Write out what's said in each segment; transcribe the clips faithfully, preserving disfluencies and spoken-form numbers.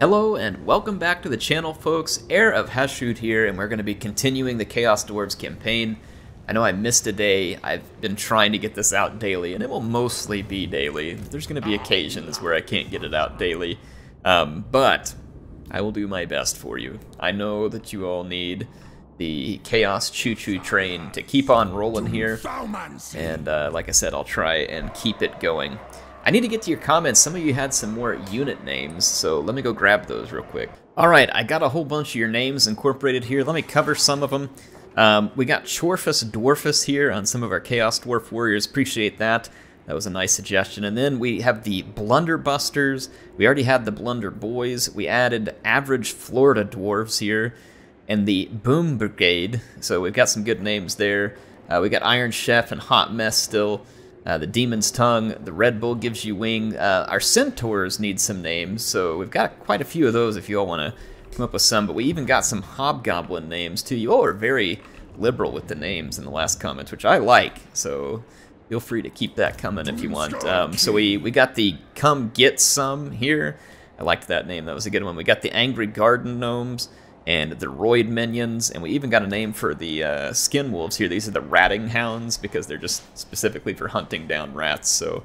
Hello and welcome back to the channel, folks. Heir of Hashud here, and we're going to be continuing the Chaos Dwarves campaign. I know I missed a day. I've been trying to get this out daily, and it will mostly be daily. There's going to be occasions where I can't get it out daily, um, but I will do my best for you. I know that you all need the Chaos Choo-Choo train to keep on rolling here, and uh, like I said, I'll try and keep it going. I need to get to your comments. Some of you had some more unit names, so let me go grab those real quick. All right, I got a whole bunch of your names incorporated here. Let me cover some of them. Um, we got Chorfus Dwarfus here on some of our Chaos Dwarf Warriors. Appreciate that. That was a nice suggestion. And then we have the Blunderbusters. We already had the Blunder Boys. We added Average Florida Dwarves here and the Boom Brigade. So we've got some good names there. Uh, we got Iron Chef and Hot Mess still. Uh, the Demon's Tongue, the Red Bull Gives You Wing. Uh, our Centaurs need some names, so we've got quite a few of those if you all want to come up with some. But we even got some Hobgoblin names, too. You all are very liberal with the names in the last comments, which I like. So feel free to keep that coming if you want. Um, so we, we got the Come Get Some here. I liked that name. That was a good one. We got the Angry Garden Gnomes and the Roid Minions, and we even got a name for the uh, Skin Wolves here. These are the Ratting Hounds, because they're just specifically for hunting down rats. So,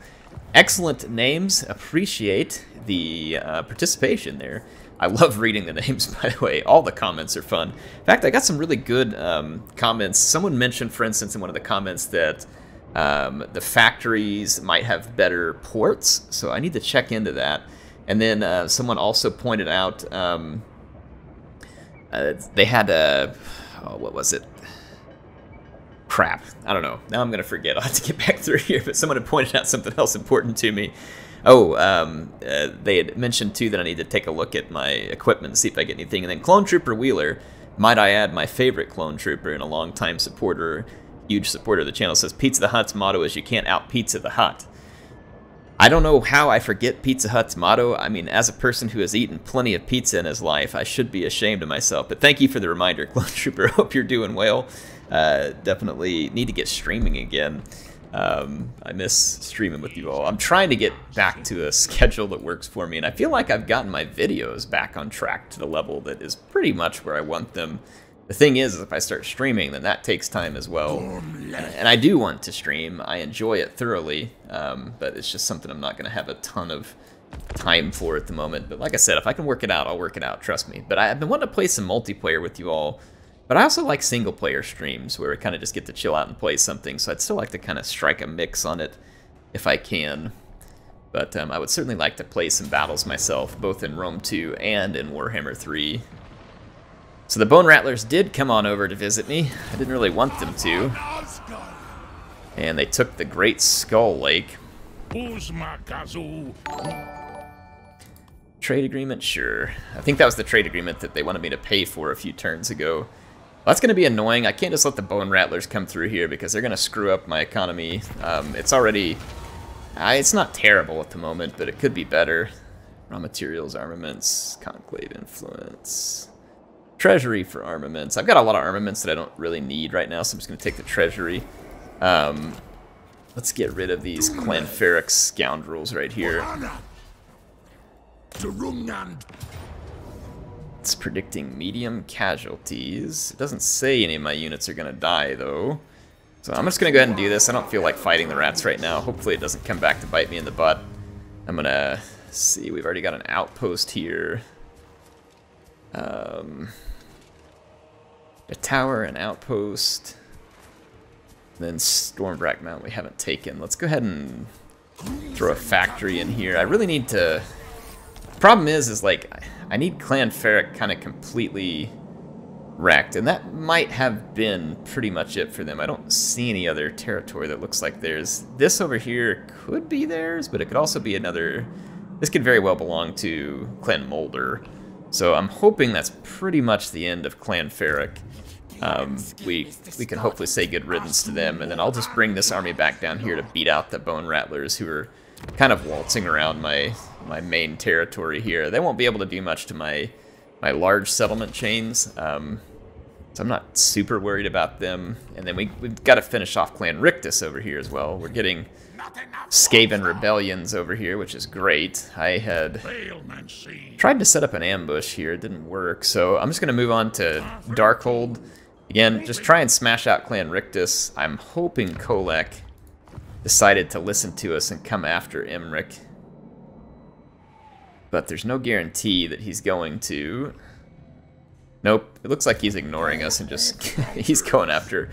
excellent names. Appreciate the uh, participation there. I love reading the names, by the way. All the comments are fun. In fact, I got some really good um, comments. Someone mentioned, for instance, in one of the comments that um, the factories might have better ports, so I need to check into that. And then uh, someone also pointed out... Um, Uh, they had a... Oh, what was it? Crap. I don't know. Now I'm going to forget. I'll have to get back through here. But someone had pointed out something else important to me. Oh, um, uh, they had mentioned, too, that I need to take a look at my equipment and see if I get anything. And then Clone Trooper Wheeler, might I add, my favorite Clone Trooper and a longtime supporter, huge supporter of the channel, says, Pizza the Hut's motto is you can't out-pizza the Hut. I don't know how I forget Pizza Hut's motto. I mean, as a person who has eaten plenty of pizza in his life, I should be ashamed of myself. But thank you for the reminder, Clone Trooper. Hope you're doing well. Uh, definitely need to get streaming again. Um, I miss streaming with you all. I'm trying to get back to a schedule that works for me, and I feel like I've gotten my videos back on track to the level that is pretty much where I want them. The thing is, is, if I start streaming, then that takes time as well. And I do want to stream. I enjoy it thoroughly, um, but it's just something I'm not going to have a ton of time for at the moment. But like I said, if I can work it out, I'll work it out, trust me. But I've been wanting to play some multiplayer with you all, but I also like single-player streams where we kind of just get to chill out and play something, so I'd still like to kind of strike a mix on it if I can. But um, I would certainly like to play some battles myself, both in Rome two and in Warhammer three. So the Bone Rattlers did come on over to visit me. I didn't really want them to. And they took the Great Skull Lake. Trade agreement? Sure. I think that was the trade agreement that they wanted me to pay for a few turns ago. Well, that's going to be annoying. I can't just let the Bone Rattlers come through here because they're going to screw up my economy. Um, it's already... Uh, it's not terrible at the moment, but it could be better. Raw materials, armaments, conclave influence... Treasury for armaments. I've got a lot of armaments that I don't really need right now, so I'm just going to take the treasury. Um, let's get rid of these Clan Ferrik scoundrels right here. It's predicting medium casualties. It doesn't say any of my units are going to die, though. So I'm just going to go ahead and do this. I don't feel like fighting the rats right now. Hopefully it doesn't come back to bite me in the butt. I'm going to see. We've already got an outpost here. Um, a tower, an outpost, then Stormbrack Mount we haven't taken. Let's go ahead and throw a factory in here. I really need to... The problem is, is like, I need Clan Ferrik kind of completely wrecked, and that might have been pretty much it for them. I don't see any other territory that looks like theirs. This over here could be theirs, but it could also be another... This could very well belong to Clan Mulder. So I'm hoping that's pretty much the end of Clan Ferrik. Um, we we can hopefully say good riddance to them, and then I'll just bring this army back down here to beat out the Bone Rattlers, who are kind of waltzing around my my main territory here. They won't be able to do much to my my large settlement chains. Um, So I'm not super worried about them. And then we, we've got to finish off Clan Rictus over here as well. We're getting Skaven Rebellions over here, which is great. I had tried to set up an ambush here. It didn't work. So I'm just going to move on to Darkhold. Again, just try and smash out Clan Rictus. I'm hoping Kolek decided to listen to us and come after Imrik. But there's no guarantee that he's going to. Nope, it looks like he's ignoring us and just, he's going after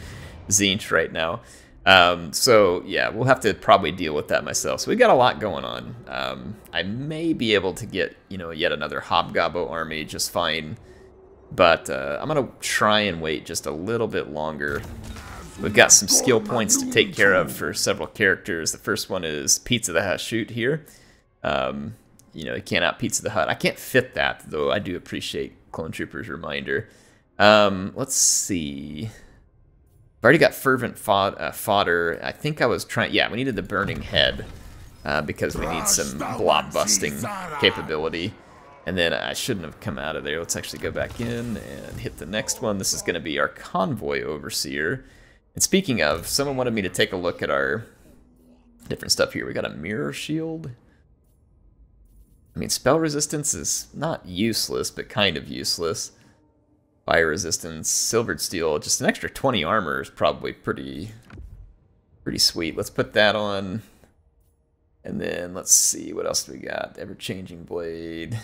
Zinch right now. Um, so yeah, we'll have to probably deal with that myself. So we've got a lot going on. Um, I may be able to get, you know, yet another Hobgoblin army just fine. But uh, I'm gonna try and wait just a little bit longer. We've got some skill points to take care of for several characters. The first one is Pizza the Hashoot here. Um, you know, you can't out Pizza the Hut. I can't fit that, though I do appreciate Clone Trooper's reminder. Um, let's see. I've already got Fervent Fod uh, Fodder. I think I was trying... Yeah, we needed the Burning Head uh, because we need some blob busting capability. And then I shouldn't have come out of there. Let's actually go back in and hit the next one. This is going to be our Convoy Overseer. And speaking of, someone wanted me to take a look at our different stuff here. We got a Mirror Shield. I mean, spell resistance is not useless, but kind of useless. Fire resistance, silvered steel, just an extra twenty armor is probably pretty, pretty sweet. Let's put that on. And then let's see, what else do we got? Ever-changing blade.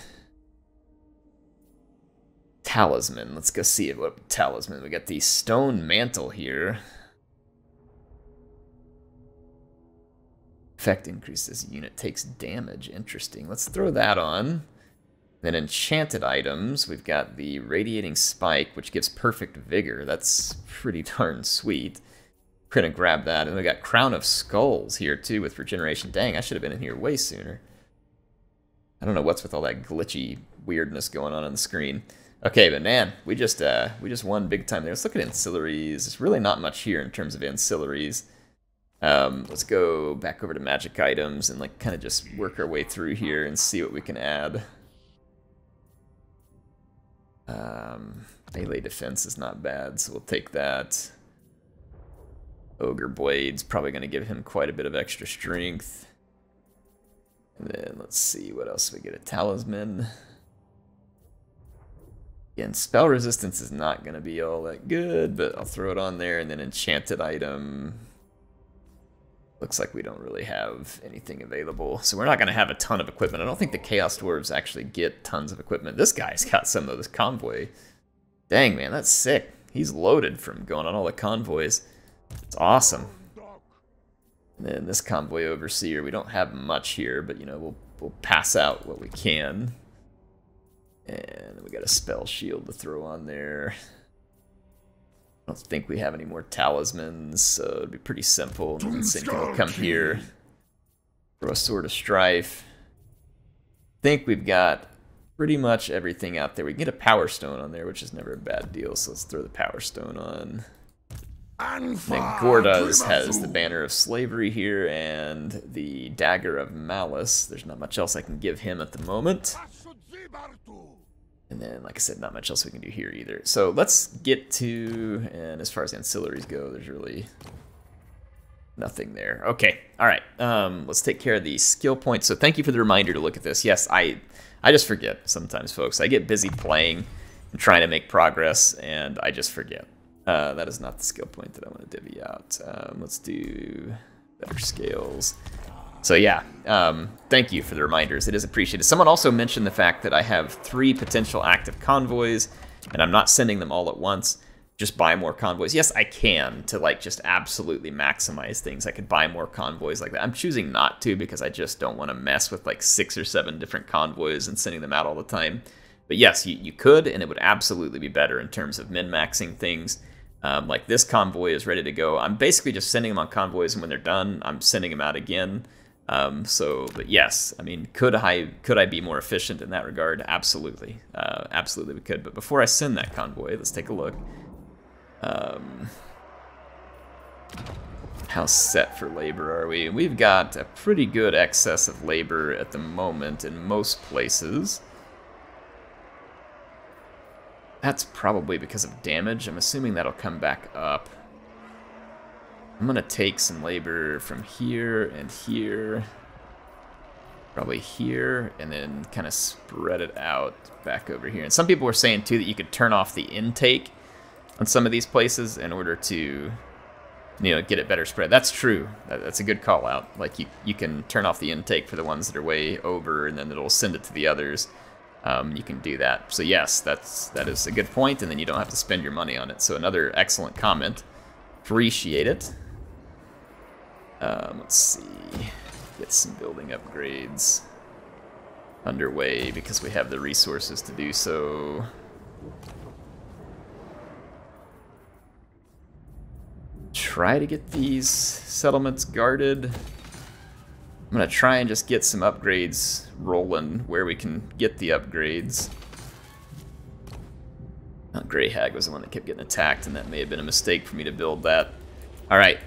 Talisman, let's go see it. What talisman? We got the stone mantle here. Effect increases unit takes damage. Interesting. Let's throw that on. Then enchanted items. We've got the Radiating Spike, which gives perfect vigor. That's pretty darn sweet. We're gonna grab that. And we got Crown of Skulls here too with regeneration. Dang, I should have been in here way sooner. I don't know what's with all that glitchy weirdness going on on the screen. Okay, but man, we just uh, we just won big time there. Let's look at ancillaries. There's really not much here in terms of ancillaries. Um, let's go back over to magic items and like kind of just work our way through here and see what we can add. Um, melee defense is not bad, so we'll take that. Ogre Blade's probably going to give him quite a bit of extra strength. And then let's see what else we get. A talisman. Again, spell resistance is not going to be all that good, but I'll throw it on there. And then enchanted item. Looks like we don't really have anything available. So we're not going to have a ton of equipment. I don't think the Chaos Dwarves actually get tons of equipment. This guy's got some of this convoy. Dang, man, that's sick. He's loaded from going on all the convoys. It's awesome. And then this Convoy Overseer, we don't have much here, but, you know, we'll, we'll pass out what we can. And we got a Spell Shield to throw on there. I don't think we have any more talismans, so it'd be pretty simple. And then Sinka will come here, throw a Sword of Strife. I think we've got pretty much everything out there. We can get a Power Stone on there, which is never a bad deal, so let's throw the Power Stone on. And then Gordas has the Banner of Slavery here and the Dagger of Malice. There's not much else I can give him at the moment. And then, like I said, not much else we can do here either. So let's get to, and as far as ancillaries go, there's really nothing there. Okay, all right, um, let's take care of the skill points. So thank you for the reminder to look at this. Yes, I, I just forget sometimes, folks. I get busy playing and trying to make progress, and I just forget. Uh, that is not the skill point that I want to divvy out. Um, let's do better scales. So yeah, um, thank you for the reminders. It is appreciated. Someone also mentioned the fact that I have three potential active convoys, and I'm not sending them all at once. Just buy more convoys. Yes, I can to like just absolutely maximize things. I could buy more convoys like that. I'm choosing not to because I just don't want to mess with like six or seven different convoys and sending them out all the time. But yes, you, you could, and it would absolutely be better in terms of min-maxing things. Um, like this convoy is ready to go. I'm basically just sending them on convoys, and when they're done, I'm sending them out again. Um, so, but yes, I mean, could I could I be more efficient in that regard? Absolutely, uh, absolutely we could. But before I send that convoy, let's take a look. Um, how set for labor are we? We've got a pretty good excess of labor at the moment in most places. That's probably because of damage. I'm assuming that'll come back up. I'm gonna take some labor from here and here. Probably here, and then kind of spread it out back over here. And some people were saying, too, that you could turn off the intake on some of these places in order to, you know, get it better spread. That's true. That's a good call out. Like, you, you can turn off the intake for the ones that are way over, and then it'll send it to the others. Um, you can do that. So, yes, that's, that is a good point, and then you don't have to spend your money on it. So, another excellent comment. Appreciate it. Um, let's see. Get some building upgrades underway because we have the resources to do so. Try to get these settlements guarded. I'm gonna try and just get some upgrades rolling where we can get the upgrades. Oh, Grey Hag was the one that kept getting attacked, and that may have been a mistake for me to build that. All right.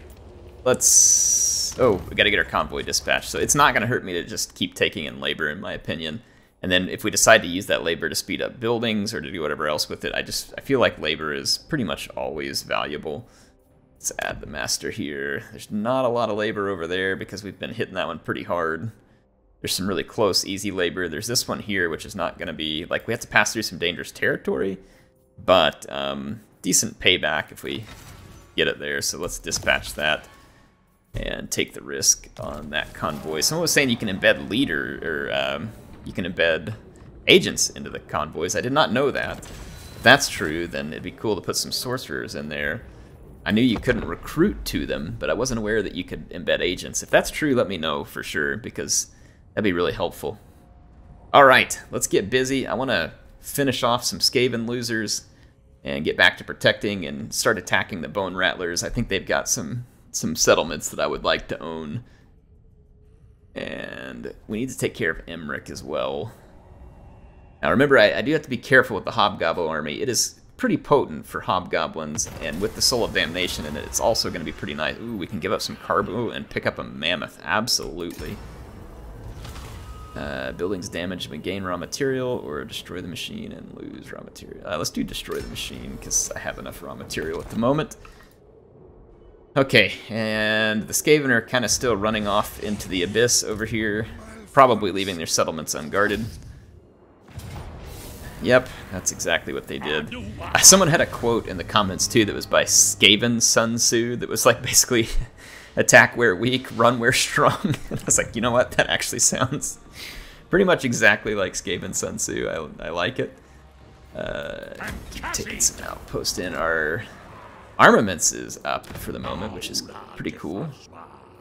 Let's... Oh, we gotta get our convoy dispatched. So it's not gonna hurt me to just keep taking in labor, in my opinion. And then if we decide to use that labor to speed up buildings or to do whatever else with it, I just... I feel like labor is pretty much always valuable. Let's add the master here. There's not a lot of labor over there because we've been hitting that one pretty hard. There's some really close, easy labor. There's this one here, which is not gonna be... Like, we have to pass through some dangerous territory, but um, decent payback if we get it there. So let's dispatch that and take the risk on that convoy. Someone was saying you can embed leader, or um, you can embed agents into the convoys. I did not know that. If that's true, then it'd be cool to put some sorcerers in there. I knew you couldn't recruit to them, but I wasn't aware that you could embed agents. If that's true, let me know for sure, because that'd be really helpful. All right, let's get busy. I want to finish off some Skaven losers and get back to protecting and start attacking the Bone Rattlers. I think they've got some... some settlements that I would like to own. And we need to take care of Imrik as well. Now remember, I, I do have to be careful with the Hobgoblin army. It is pretty potent for Hobgoblins, and with the Soul of Damnation in it, it's also going to be pretty nice. Ooh, we can give up some carbo and pick up a Mammoth, absolutely. Uh, buildings damaged, we gain raw material, or destroy the machine and lose raw material. Uh, let's do destroy the machine, because I have enough raw material at the moment. Okay, and the Skaven are kind of still running off into the abyss over here, probably leaving their settlements unguarded. Yep, that's exactly what they did. Uh, someone had a quote in the comments too that was by Skaven Sun Tzu that was like basically, attack where weak, run where strong. And I was like, you know what, that actually sounds pretty much exactly like Skaven Sun Tzu. I, I like it. Uh, keep taking some outpost in our... Armaments is up for the moment, which is pretty cool.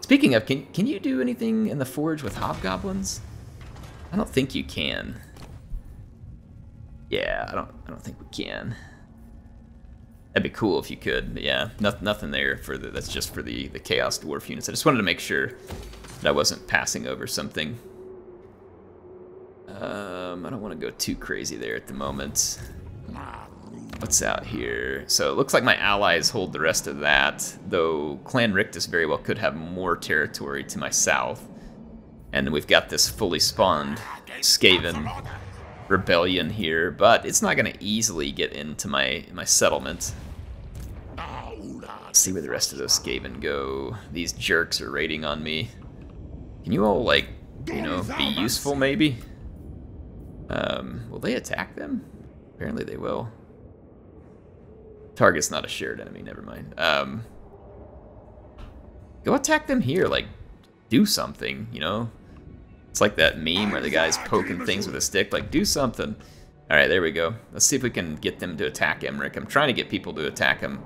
Speaking of, can, can you do anything in the forge with hobgoblins? I don't think you can. Yeah, I don't I don't think we can. That'd be cool if you could, but yeah, no, nothing there for the, that's just for the, the Chaos Dwarf units. I just wanted to make sure that I wasn't passing over something. Um, I don't want to go too crazy there at the moment. What's out here? So it looks like my allies hold the rest of that, though Clan Rictus very well could have more territory to my south. And we've got this fully spawned Skaven rebellion here, but it's not going to easily get into my, my settlement. Let's see where the rest of those Skaven go. These jerks are raiding on me. Can you all, like, you know, be useful maybe? Um, will they attack them? Apparently they will. Target's not a shared enemy, never mind. Um, go attack them here, like, do something, you know? It's like that meme where the guy's poking things with a stick, like, do something. All right, there we go. Let's see if we can get them to attack Imrik. I'm trying to get people to attack him.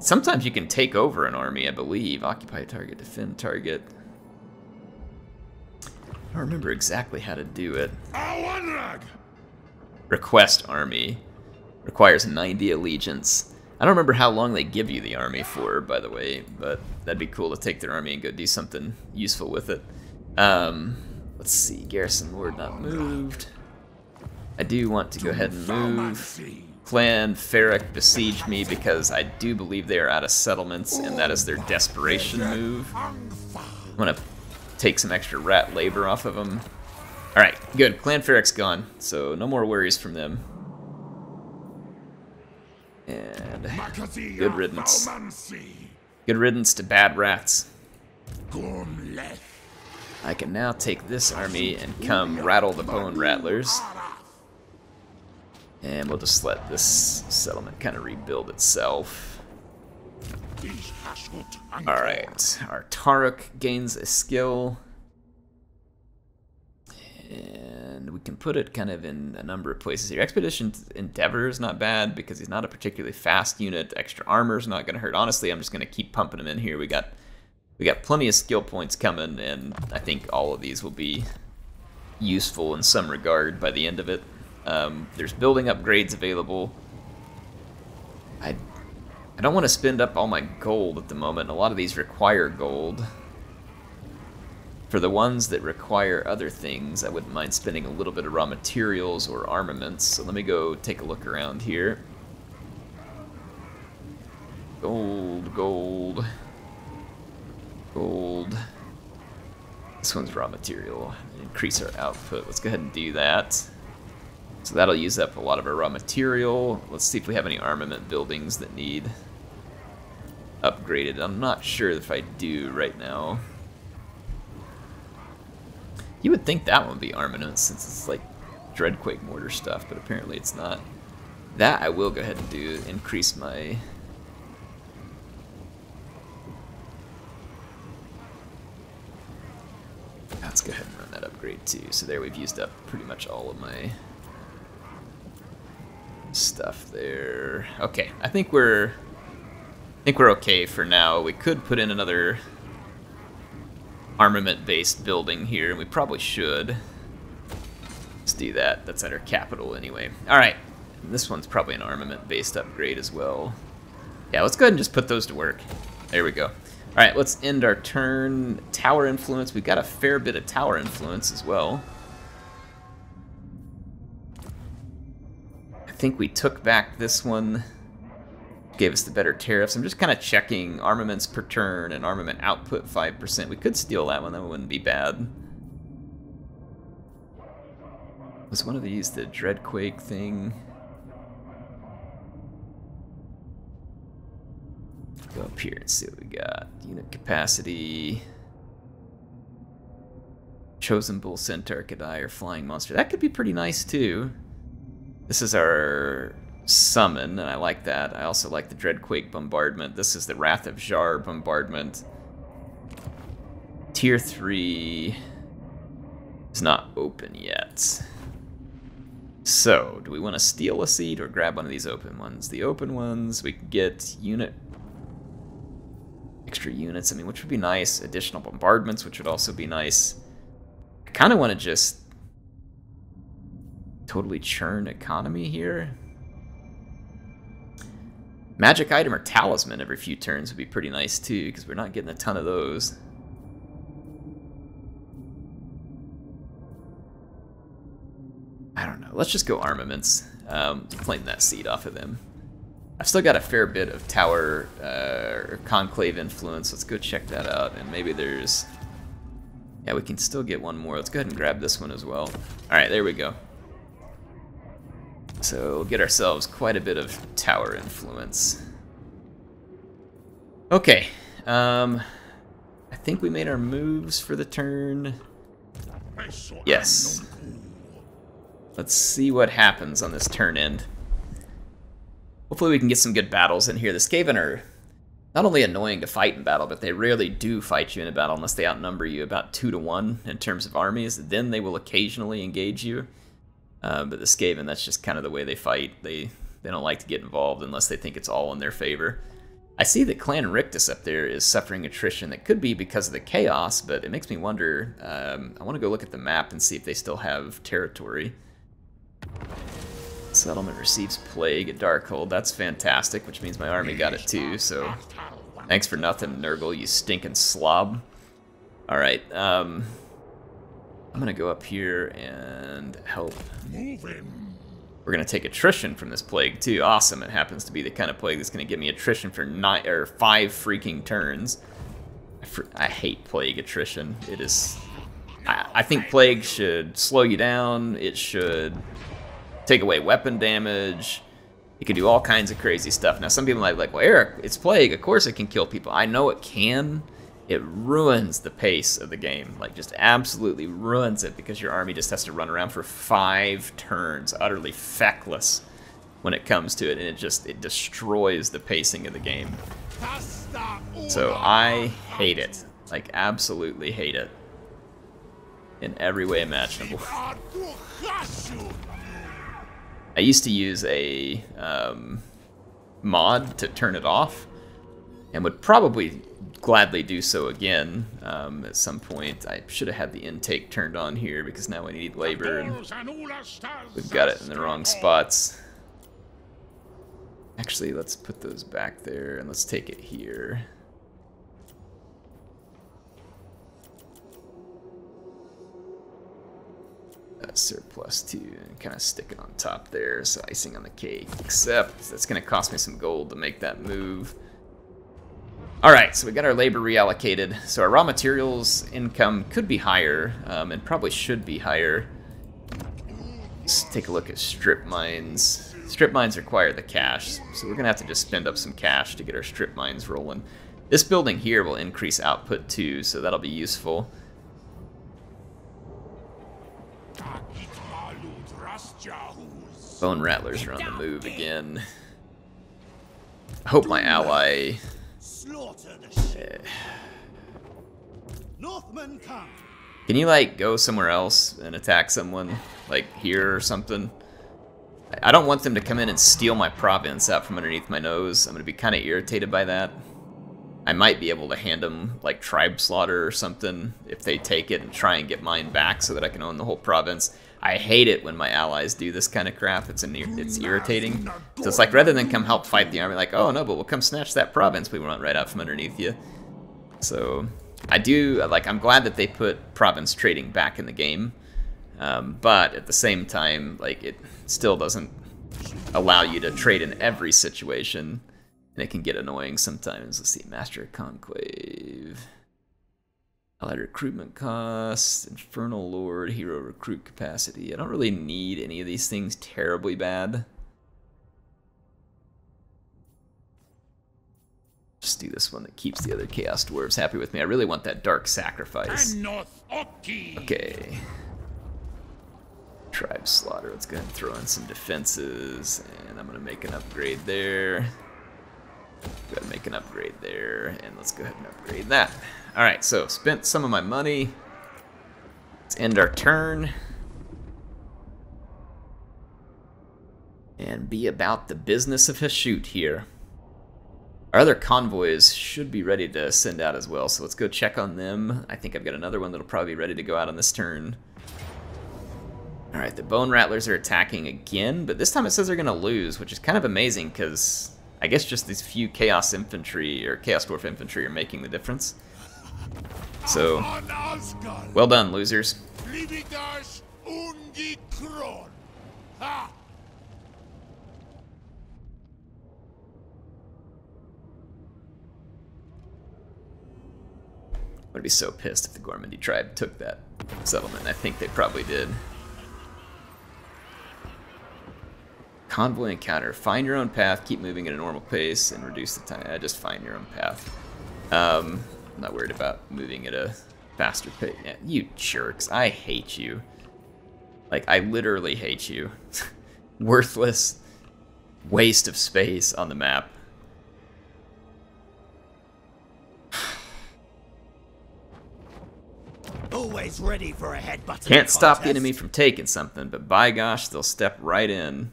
Sometimes you can take over an army, I believe. Occupy target, defend target. I don't remember exactly how to do it. Request army. Requires ninety allegiance. I don't remember how long they give you the army for, by the way, but that'd be cool to take their army and go do something useful with it. Um, let's see, Garrison Lord not moved. I do want to go ahead and move. Clan Ferrik besieged me because I do believe they are out of settlements, and that is their desperation move. I'm gonna take some extra rat labor off of them. All right, good, Clan Ferrik's gone, so no more worries from them. And good riddance. Good riddance to bad rats. I can now take this army and come rattle the Bone Rattlers. And we'll just let this settlement kind of rebuild itself. Alright, our Taruk gains a skill. And we can put it kind of in a number of places here. Expedition Endeavor is not bad because he's not a particularly fast unit. Extra armor is not going to hurt. Honestly, I'm just going to keep pumping him in here. We got we got plenty of skill points coming, and I think all of these will be useful in some regard by the end of it. Um, there's building upgrades available. I, I don't want to spend up all my gold at the moment. A lot of these require gold. For the ones that require other things, I wouldn't mind spending a little bit of raw materials or armaments. So let me go take a look around here. Gold, gold, gold. This one's raw material. Increase our output. Let's go ahead and do that. So that'll use up a lot of our raw material. Let's see if we have any armament buildings that need upgraded. I'm not sure if I do right now. You would think that one would be armament since it's like dreadquake mortar stuff, but apparently it's not. That I will go ahead and do, increase my... Let's go ahead and run that upgrade too. So there we've used up pretty much all of my... stuff there. Okay, I think we're I think we're okay for now. We could put in another armament-based building here, and we probably should. Let's do that. That's at our capital anyway. Alright. This one's probably an armament-based upgrade as well. Yeah, let's go ahead and just put those to work. There we go. Alright, let's end our turn. Tower influence. We've got a fair bit of tower influence as well. I think we took back this one, gave us the better tariffs. I'm just kind of checking armaments per turn and armament output five percent. We could steal that one, that wouldn't be bad. Was one of these the dreadquake thing? Go up here and see what we got. Unit capacity. Chosen bull, centaur, Kadai, or flying monster. That could be pretty nice too. This is our summon, and I like that. I also like the Dreadquake Bombardment. This is the Wrath of Zharr Bombardment. Tier three is not open yet. So, do we want to steal a seat or grab one of these open ones? The open ones, we can get unit... extra units, I mean, which would be nice. Additional bombardments, which would also be nice. I kind of want to just... totally churn economy here. Magic item or talisman every few turns would be pretty nice too, because we're not getting a ton of those. I don't know, let's just go armaments. Um, claim that seed off of them. I've still got a fair bit of tower uh, or conclave influence. Let's go check that out, and maybe there's... yeah, we can still get one more. Let's go ahead and grab this one as well. Alright, there we go. So we'll get ourselves quite a bit of tower influence. Okay, um, I think we made our moves for the turn. Yes. Let's see what happens on this turn end. Hopefully we can get some good battles in here. The Skaven are not only annoying to fight in battle, but they rarely do fight you in a battle unless they outnumber you about two to one in terms of armies. Then they will occasionally engage you. Uh, but the Skaven, that's just kind of the way they fight. They they don't like to get involved unless they think it's all in their favor. I see that Clan Rictus up there is suffering attrition. That could be because of the chaos, but it makes me wonder. Um, I want to go look at the map and see if they still have territory. Settlement receives plague at Darkhold. That's fantastic, which means my army got it too. So thanks for nothing, Nurgle, you stinking slob. All right. Um... I'm gonna go up here and help. We're gonna take attrition from this plague too. Awesome! It happens to be the kind of plague that's gonna give me attrition for nine or five freaking turns. I, fr I hate plague attrition. It is. I, I think plague should slow you down. It should take away weapon damage. It can do all kinds of crazy stuff. Now, some people might be like, well, Eric, it's Plague. Of course it can kill people. I know it can. It ruins the pace of the game. Like, just absolutely ruins it because your army just has to run around for five turns, utterly feckless when it comes to it. And it just, it destroys the pacing of the game. So I hate it. Like, absolutely hate it. In every way imaginable. I used to use a um, mod to turn it off, and would probably gladly do so again um, at some point. I should have had the intake turned on here because now we need labor and we've got it in the wrong spots. Actually, let's put those back there and let's take it here. Uh, surplus two and kind of stick it on top there, so icing on the cake, except that's going to cost me some gold to make that move. Alright, so we got our labor reallocated, so our raw materials income could be higher, um, and probably should be higher. Let's take a look at strip mines. Strip mines require the cash, so we're going to have to just spend up some cash to get our strip mines rolling. This building here will increase output too, so that'll be useful. Bone Rattlers are on the move again. I hope my ally... Can you, like, go somewhere else and attack someone? Like, here or something? I don't want them to come in and steal my province out from underneath my nose. I'm going to be kind of irritated by that. I might be able to hand them, like, Tribe Slaughter or something if they take it and try and get mine back so that I can own the whole province. I hate it when my allies do this kind of crap. It's an, it's irritating. So it's like, rather than come help fight the army, like, oh no, but we'll come snatch that province we want right out from underneath you. So I do, like, I'm glad that they put province trading back in the game. Um, but at the same time, like, it still doesn't allow you to trade in every situation. And it can get annoying sometimes. Let's see, Master Conclave. Allied recruitment costs, Infernal Lord, Hero recruit capacity. I don't really need any of these things terribly bad. Just do this one that keeps the other Chaos Dwarves happy with me. I really want that Dark Sacrifice. Okay. Tribe Slaughter. Let's go ahead and throw in some defenses. And I'm going to make an upgrade there. Go ahead and make an upgrade there. And let's go ahead and upgrade that. Alright, so spent some of my money. Let's end our turn. And be about the business of Hashut here. Our other convoys should be ready to send out as well, so let's go check on them. I think I've got another one that'll probably be ready to go out on this turn. Alright, the Bone Rattlers are attacking again, but this time it says they're going to lose, which is kind of amazing because I guess just these few Chaos Infantry or Chaos Dwarf Infantry are making the difference. So, well done, losers. I'd be so pissed if the Gormandy tribe took that settlement. I think they probably did. Convoy encounter. Find your own path, keep moving at a normal pace, and reduce the time. I just find your own path. Um... I'm not worried about moving at a faster pace. Yeah, you jerks. I hate you. Like, I literally hate you. Worthless waste of space on the map. Always ready for a headbutt. Can't stop the enemy from taking something, but by gosh, they'll step right in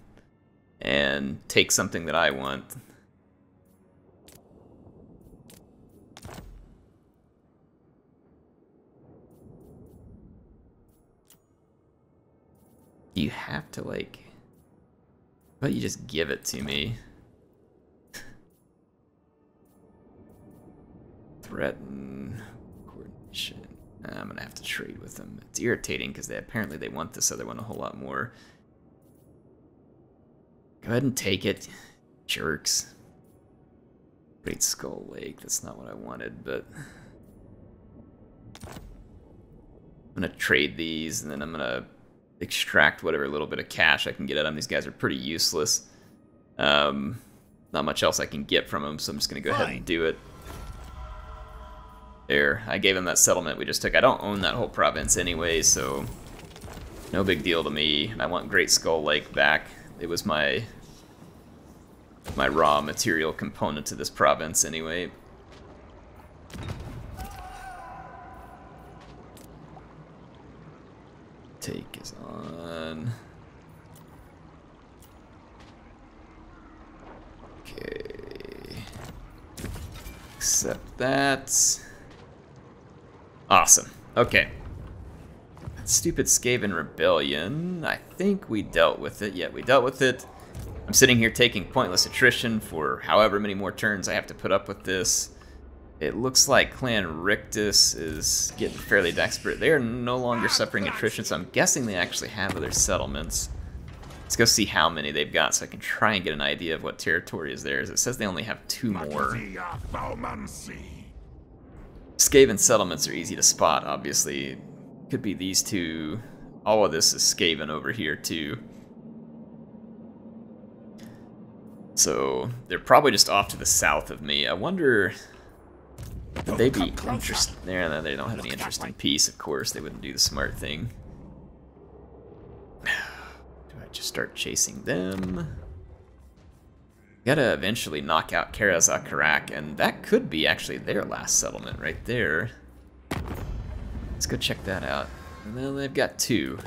and take something that I want. You have to, like, but you just give it to me. Threaten coordination. I'm gonna have to trade with them. It's irritating because they apparently they want this other one a whole lot more. Go ahead and take it, jerks. Great Skull Lake. That's not what I wanted, but I'm gonna trade these, and then I'm gonna extract whatever little bit of cash I can get out of them. These guys are pretty useless. Um, not much else I can get from him, so I'm just going to go Fine. ahead and do it. There, I gave him that settlement we just took. I don't own that whole province anyway, so no big deal to me. I want Great Skull Lake back. It was my my raw material component to this province anyway. Take is on. Okay. Accept that. Awesome. Okay. Stupid Skaven Rebellion. I think we dealt with it. Yeah, we dealt with it. I'm sitting here taking pointless attrition for however many more turns I have to put up with this. It looks like Clan Rictus is getting fairly desperate. They are no longer suffering attrition, so I'm guessing they actually have other settlements. Let's go see how many they've got so I can try and get an idea of what territory is theirs. It says they only have two more. Skaven settlements are easy to spot, obviously. Could be these two. All of this is Skaven over here, too. So, they're probably just off to the south of me. I wonder... Would they be interested? There, no, they don't have any interest in peace, of course. They wouldn't do the smart thing. Do I just start chasing them? Gotta eventually knock out Karazakarak, and that could be actually their last settlement right there. Let's go check that out. And then they've got two.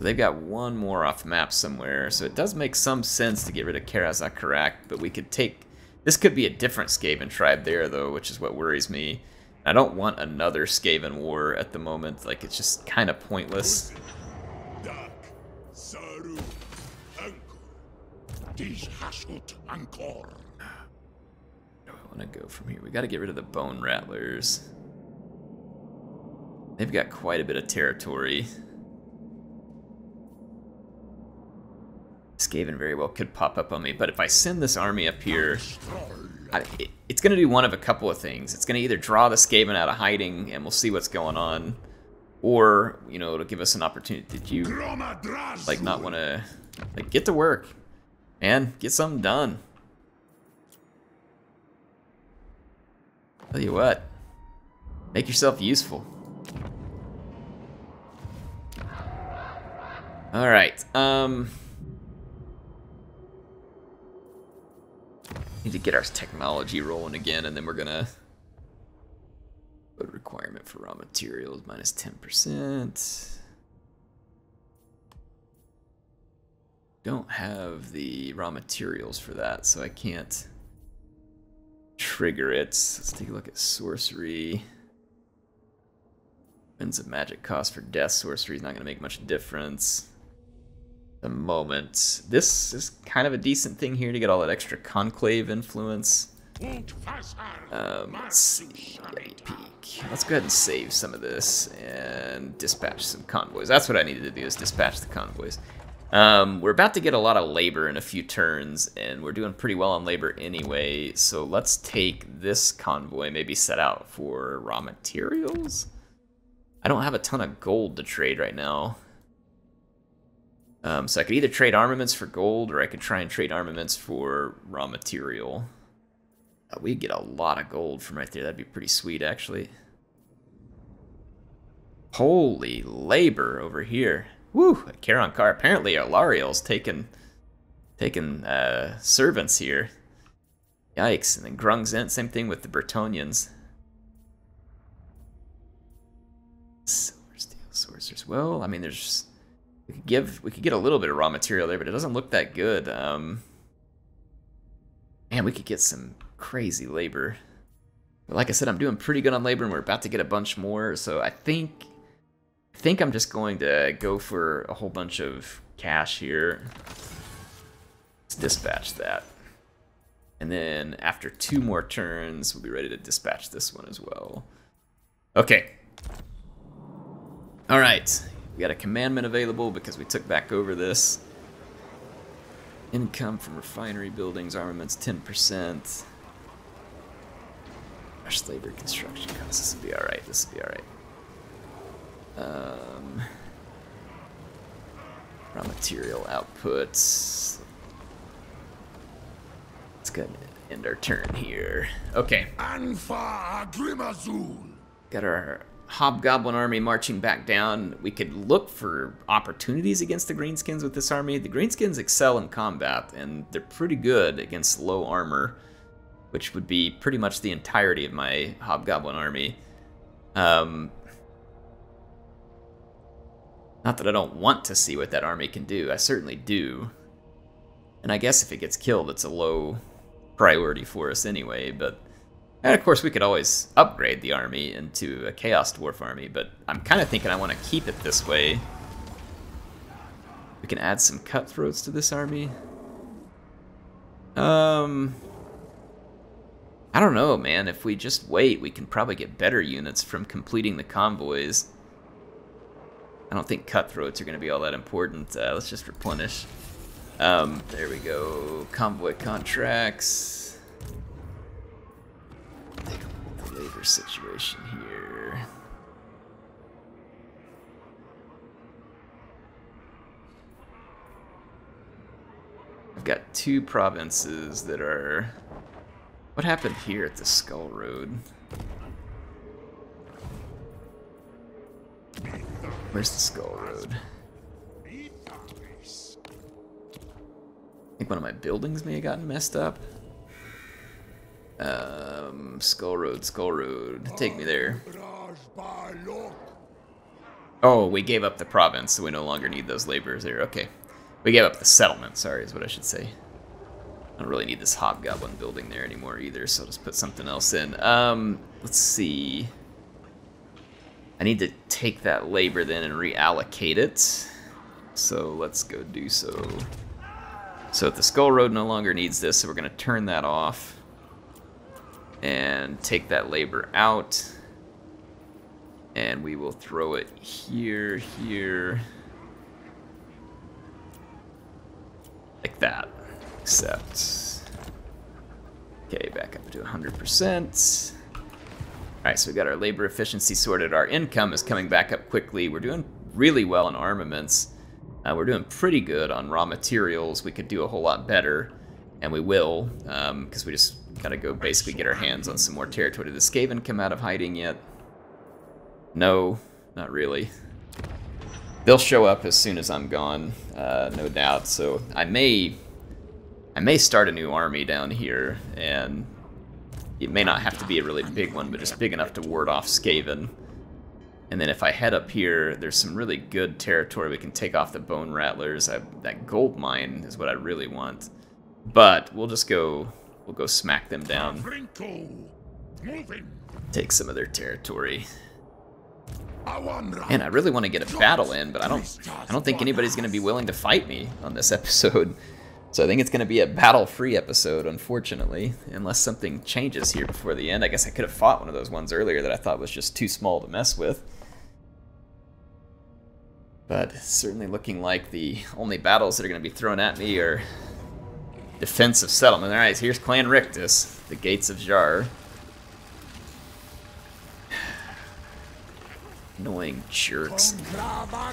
They've got one more off the map somewhere, so it does make some sense to get rid of Karazakarak, but we could take... This could be a different Skaven tribe there, though, which is what worries me. I don't want another Skaven war at the moment. Like, it's just kind of pointless. Where do I want to go from here? We got to get rid of the Bone Rattlers. They've got quite a bit of territory. Skaven very well could pop up on me, but if I send this army up here, I, it, it's going to do one of a couple of things. It's going to either draw the Skaven out of hiding, and we'll see what's going on, or you know, it'll give us an opportunity. Did you like not want to like get to work? And get something done. Tell you what, make yourself useful. All right. Um, need to get our technology rolling again, and then we're gonna put requirement for raw materials minus ten percent. Don't have the raw materials for that, so I can't trigger it. Let's take a look at sorcery. Weapons of magic cost for death sorcery is not going to make much difference at the moment. This is kind of a decent thing here to get all that extra conclave influence. Um, let's see. Peek. Let's go ahead and save some of this and dispatch some convoys. That's what I needed to do, is dispatch the convoys. Um, we're about to get a lot of labor in a few turns, and we're doing pretty well on labor anyway, so let's take this convoy, maybe set out for raw materials? I don't have a ton of gold to trade right now. Um, so I could either trade armaments for gold, or I could try and trade armaments for raw material. Uh, we'd get a lot of gold from right there, that'd be pretty sweet actually. Holy labor over here. Woo, a Charon car. Apparently Alariel's taking taking uh, servants here. Yikes. And then Grungzent, same thing with the Bretonians. Silver Steel Sorcerers. Well, I mean there's we could give we could get a little bit of raw material there, but it doesn't look that good. Um Man, we could get some crazy labor. But like I said, I'm doing pretty good on labor and we're about to get a bunch more, so I think I think I'm just going to go for a whole bunch of cash here. Let's dispatch that. And then after two more turns, we'll be ready to dispatch this one as well. Okay. All right. We got a commandment available because we took back over this. Income from refinery buildings, armaments, ten percent. Fresh labor construction costs. This will be all right. This will be all right. Um, raw material outputs, That's gonna end our turn here. Okay. Got our Hobgoblin army marching back down. We could look for opportunities against the Greenskins with this army. The Greenskins excel in combat, and they're pretty good against low armor, which would be pretty much the entirety of my Hobgoblin army. Um, not that I don't want to see what that army can do. I certainly do. And I guess if it gets killed, it's a low priority for us anyway, but... And of course, we could always upgrade the army into a Chaos Dwarf army, but I'm kind of thinking I want to keep it this way. We can add some cutthroats to this army. Um, I don't know, man. If we just wait, we can probably get better units from completing the convoys. I don't think cutthroats are going to be all that important. Uh, let's just replenish. Um, there we go. Convoy contracts. Labor situation here. I've got two provinces that are... What happened here at the Skull Road? Where's the Skull Road? I think one of my buildings may have gotten messed up. Um, Skull Road, Skull Road. Take me there. Oh, we gave up the province, so we no longer need those laborers there. Okay. We gave up the settlement, sorry, is what I should say. I don't really need this Hobgoblin building there anymore either, so I'll just put something else in. Um, let's see. I need to take that labor then and reallocate it. So let's go do so. So the Skull Road no longer needs this, so we're going to turn that off. And take that labor out, and we will throw it here, here, like that, except, okay, back up to one hundred percent. All right, so we got our labor efficiency sorted. Our income is coming back up quickly. We're doing really well in armaments. Uh, we're doing pretty good on raw materials. We could do a whole lot better, and we will, um, because we just gotta go basically get our hands on some more territory. Did the Skaven come out of hiding yet? No, not really. They'll show up as soon as I'm gone, uh, no doubt. So I may, I may start a new army down here, and it may not have to be a really big one, but just big enough to ward off Skaven. And then if I head up here, there's some really good territory we can take off the Bone Rattlers. I, that gold mine is what I really want. But we'll just go... We'll go smack them down. Take some of their territory. And I really want to get a battle in, but I don't I don't think anybody's going to be willing to fight me on this episode. So I think it's going to be a battle-free episode, unfortunately, unless something changes here before the end. I guess I could have fought one of those ones earlier that I thought was just too small to mess with. But certainly looking like the only battles that are going to be thrown at me are... Defensive settlement. All right, so here's Clan Rictus, the Gates of Zharr. Annoying jerks. All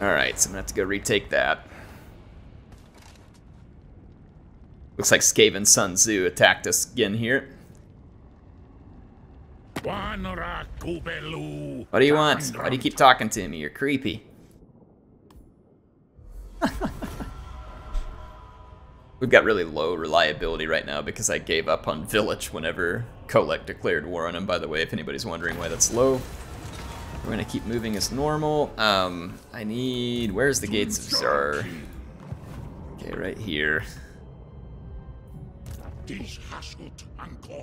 right, so I'm gonna have to go retake that. Looks like Skaven Sun Tzu attacked us again here. What do you want? Why do you keep talking to me? You're creepy. We've got really low reliability right now because I gave up on Village whenever Kolek declared war on him, by the way, if anybody's wondering why that's low. We're gonna keep moving as normal. Um, I need... Where's the Gates of Zharr? Okay, right here.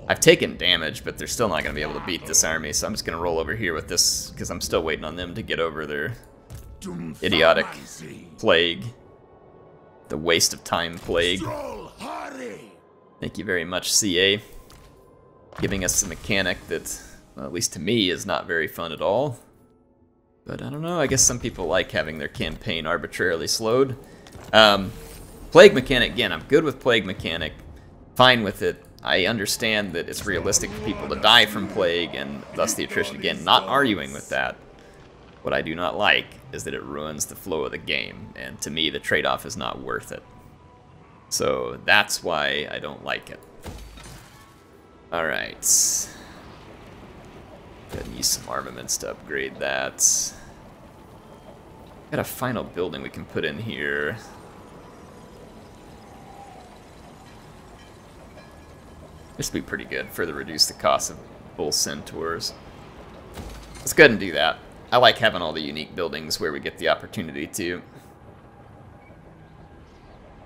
I've taken damage, but they're still not gonna be able to beat this army, so I'm just gonna roll over here with this, because I'm still waiting on them to get over their idiotic plague. The waste of time plague. Thank you very much, C A. Giving us a mechanic that, well, at least to me, is not very fun at all. But I don't know, I guess some people like having their campaign arbitrarily slowed. Um, plague mechanic, again, I'm good with plague mechanic. Fine with it. I understand that it's realistic for people to die from plague, and thus the attrition. Again, not arguing with that. What I do not like is that it ruins the flow of the game, and to me the trade-off is not worth it. So that's why I don't like it. Alright. Gotta use some armaments to upgrade that. Got a final building we can put in here. This will be pretty good, further reduce the cost of bull centaurs. Let's go ahead and do that. I like having all the unique buildings where we get the opportunity to.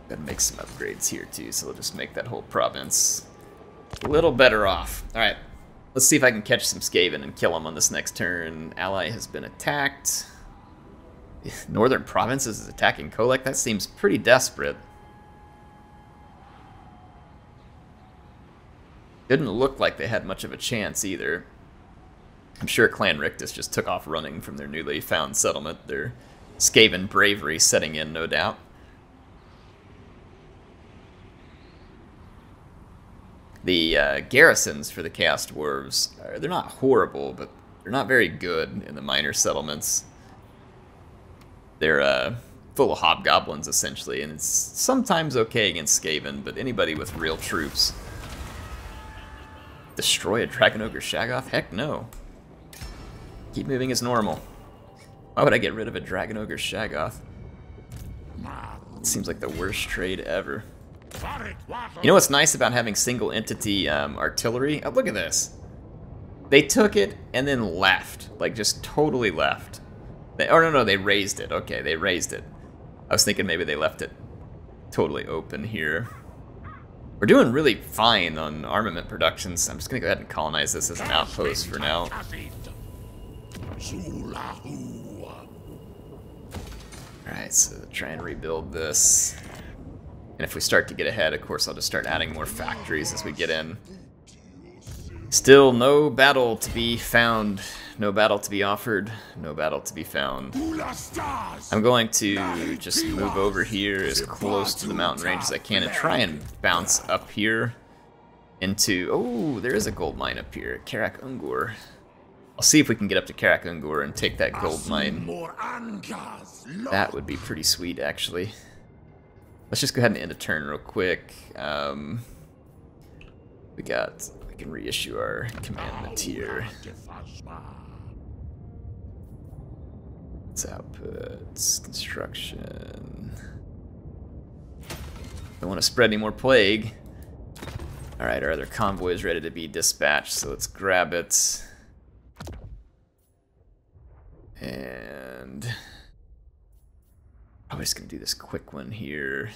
Then make some upgrades here too, so we'll just make that whole province a little better off. Alright, let's see if I can catch some Skaven and kill them on this next turn. Ally has been attacked. Northern provinces is attacking Kolek? That seems pretty desperate. Didn't look like they had much of a chance either. I'm sure Clan Rictus just took off running from their newly found settlement, their Skaven bravery setting in, no doubt. The uh, garrisons for the Chaos Dwarves, are, they're not horrible, but they're not very good in the minor settlements. They're uh, full of hobgoblins, essentially, and it's sometimes okay against Skaven, but anybody with real troops. Destroy a Dragon Ogre Shaggoth? Heck no. Keep moving as normal. Why would I get rid of a Dragon Ogre Shaggoth? It seems like the worst trade ever. You know what's nice about having single entity um, artillery? Oh, look at this. They took it and then left. Like, just totally left. They, oh, no, no, they raised it. Okay, they raised it. I was thinking maybe they left it totally open here. We're doing really fine on armament productions. I'm just gonna go ahead and colonize this as an outpost for now. Alright, so try and rebuild this. And if we start to get ahead, of course, I'll just start adding more factories as we get in. Still no battle to be found. No battle to be offered. No battle to be found. I'm going to just move over here as close to the mountain range as I can and try and bounce up here into... Oh, there is a gold mine up here. Karak Ungur. I'll see if we can get up to Karak Ungur and take that gold mine. That would be pretty sweet, actually. Let's just go ahead and end a turn real quick. Um, we got... We can reissue our commandment here. Outputs, construction. Don't want to spread any more plague. Alright, our other convoy is ready to be dispatched, so let's grab it. And I'm just going to do this quick one here.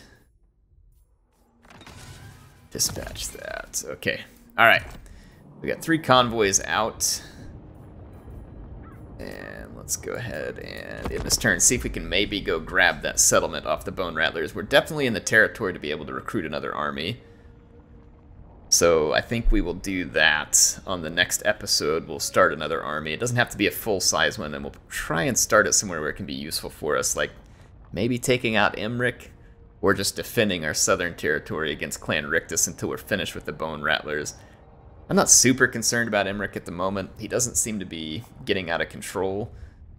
Dispatch that. Okay. Alright. We got three convoys out. And let's go ahead and, in this turn, see if we can maybe go grab that settlement off the Bone Rattlers. We're definitely in the territory to be able to recruit another army. So I think we will do that on the next episode. We'll start another army. It doesn't have to be a full-size one, and we'll try and start it somewhere where it can be useful for us, like maybe taking out Imrik, or just defending our southern territory against Clan Rictus until we're finished with the Bone Rattlers. I'm not super concerned about Imrik at the moment. He doesn't seem to be getting out of control.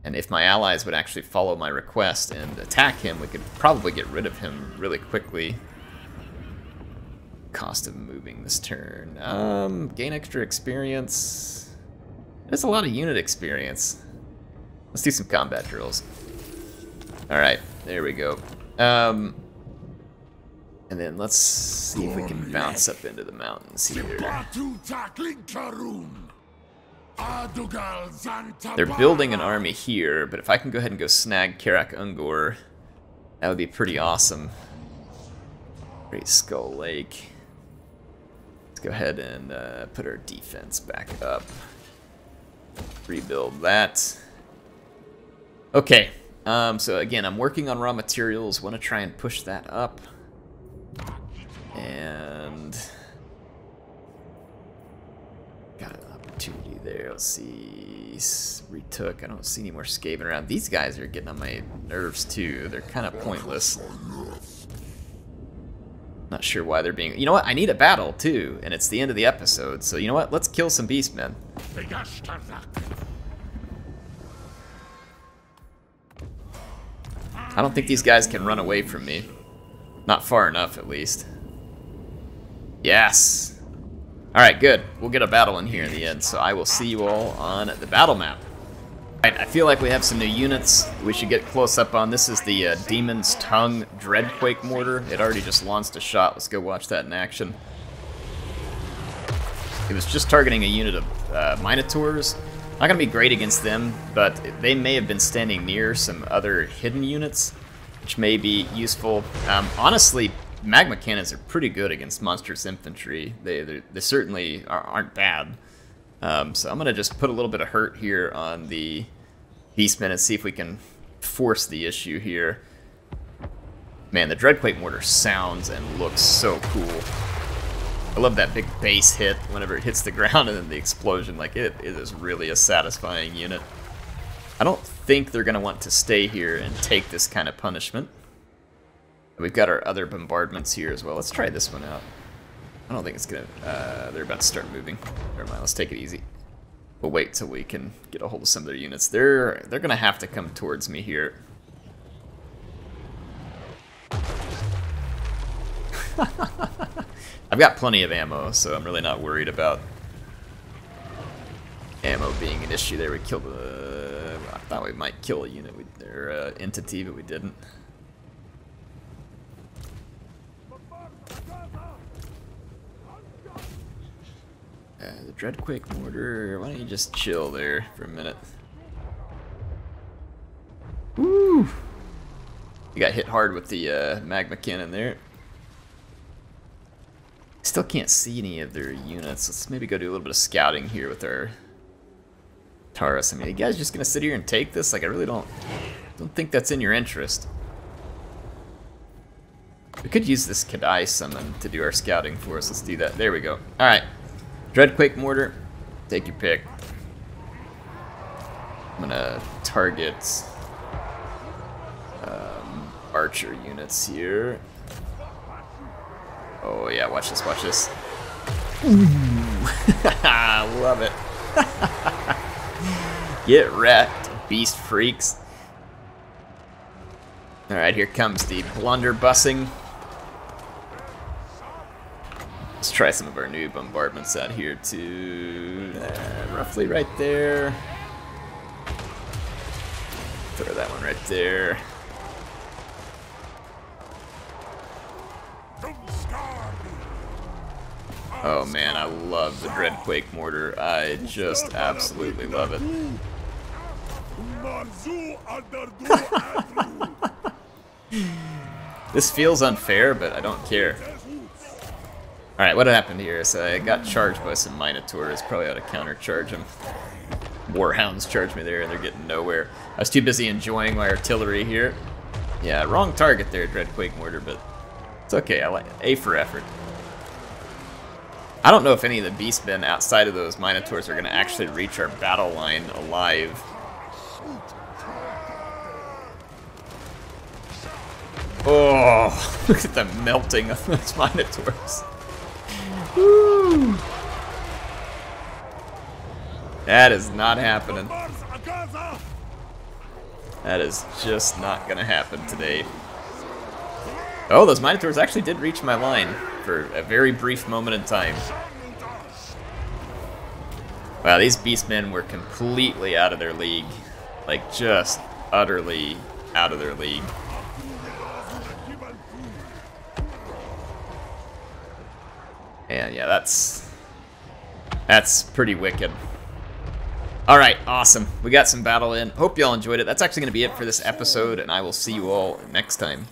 And if my allies would actually follow my request and attack him, we could probably get rid of him really quickly. Cost of moving this turn. Um, gain extra experience. That's a lot of unit experience. Let's do some combat drills. Alright, there we go. Um... And then let's see if we can bounce up into the mountains here. They're building an army here, but if I can go ahead and go snag Karak Ungur, that would be pretty awesome. Great Skull Lake. Let's go ahead and uh, put our defense back up. Rebuild that. Okay, um, so again, I'm working on raw materials. Want to try and push that up. And got an opportunity there. Let's see. Retook. I don't see any more Skaven around. These guys are getting on my nerves too. They're kind of pointless. Not sure why they're being. You know what? I need a battle too, and it's the end of the episode. So you know what? Let's kill some beastmen. I don't think these guys can run away from me. Not far enough, at least. Yes! Alright, good. We'll get a battle in here in the end, so I will see you all on the battle map. Alright, I feel like we have some new units we should get close up on. This is the uh, Demon's Tongue Dreadquake Mortar. It already just launched a shot. Let's go watch that in action. It was just targeting a unit of uh, Minotaurs. Not going to be great against them, but they may have been standing near some other hidden units, which may be useful. Um, honestly, magma cannons are pretty good against monstrous infantry. They they certainly are, aren't bad. Um, so I'm going to just put a little bit of hurt here on the beastmen and see if we can force the issue here. Man, the Dreadquake Mortar sounds and looks so cool. I love that big base hit whenever it hits the ground and then the explosion. Like, it, it is really a satisfying unit. I don't think they're going to want to stay here and take this kind of punishment. We've got our other bombardments here as well. Let's try this one out. I don't think it's going to... Uh, they're about to start moving. Never mind, let's take it easy. We'll wait till we can get a hold of some of their units. They're, they're going to have to come towards me here. I've got plenty of ammo, so I'm really not worried about ammo being an issue there. We killed the... I thought we might kill a unit or uh, entity, but we didn't. Uh, the Dreadquake Mortar, why don't you just chill there for a minute? Woo! You got hit hard with the uh, magma cannon there. Still can't see any of their units. Let's maybe go do a little bit of scouting here with our Taurus. I mean, you guys just gonna sit here and take this? Like, I really don't don't think that's in your interest. We could use this Kadai summon to do our scouting for us. Let's do that. There we go. Alright. Dreadquake Mortar. Take your pick. I'm gonna target um, archer units here. Oh yeah, watch this, watch this. Love it. Get wrecked, beast freaks. Alright, here comes the blunderbussing. Let's try some of our new bombardments out here too. Uh, roughly right there. Throw that one right there. Oh man, I love the Dreadquake Mortar. I just absolutely love it. This feels unfair, but I don't care. Alright, what happened here? So I got charged by some Minotaurs. Probably ought to countercharge them. Warhounds charged me there and they're getting nowhere. I was too busy enjoying my artillery here. Yeah, wrong target there, Dreadquake Mortar, but it's okay. I like A for effort. I don't know if any of the beastmen outside of those Minotaurs are going to actually reach our battle line alive. Oh, look at the melting of those Minotaurs. Woo. That is not happening. That is just not going to happen today. Oh, those Minotaurs actually did reach my line for a very brief moment in time. Wow, these beastmen were completely out of their league. Like, just utterly out of their league. And yeah, that's... That's pretty wicked. Alright, awesome. We got some battle in. Hope y'all enjoyed it. That's actually going to be it for this episode, and I will see you all next time.